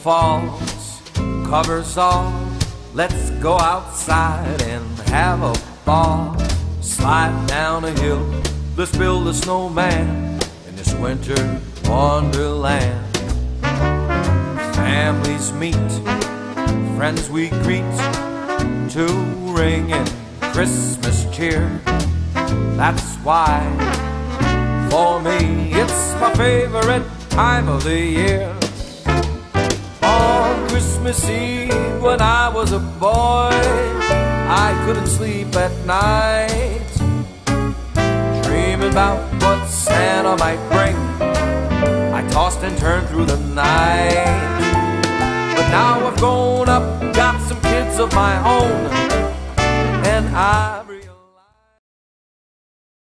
falls, covers all. Let's go outside and have a ball. Slide down a hill, let's build a snowman in this winter wonderland. Families meet, friends we greet, to ring in Christmas cheer. That's why, for me, it's my favorite time of the year. On Christmas Eve, when I was a boy, I couldn't sleep at night, dreaming about what Santa might bring. I tossed and turned through the night. But now I've grown up, got some kids of my own, and I